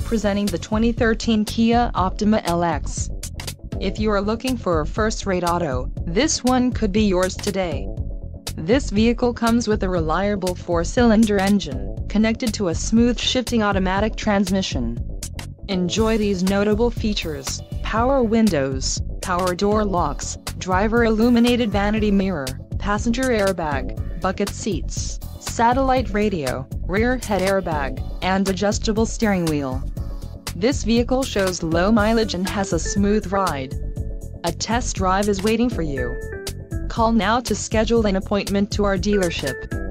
Presenting the 2013 Kia Optima LX. If you are looking for a first-rate auto, this one could be yours today. This vehicle comes with a reliable 4-cylinder engine, connected to a smooth shifting automatic transmission. Enjoy these notable features: power windows, power door locks, driver illuminated vanity mirror, passenger airbag, bucket seats, satellite radio, rear head airbag, and adjustable steering wheel. This vehicle shows low mileage and has a smooth ride. A test drive is waiting for you. Call now to schedule an appointment to our dealership.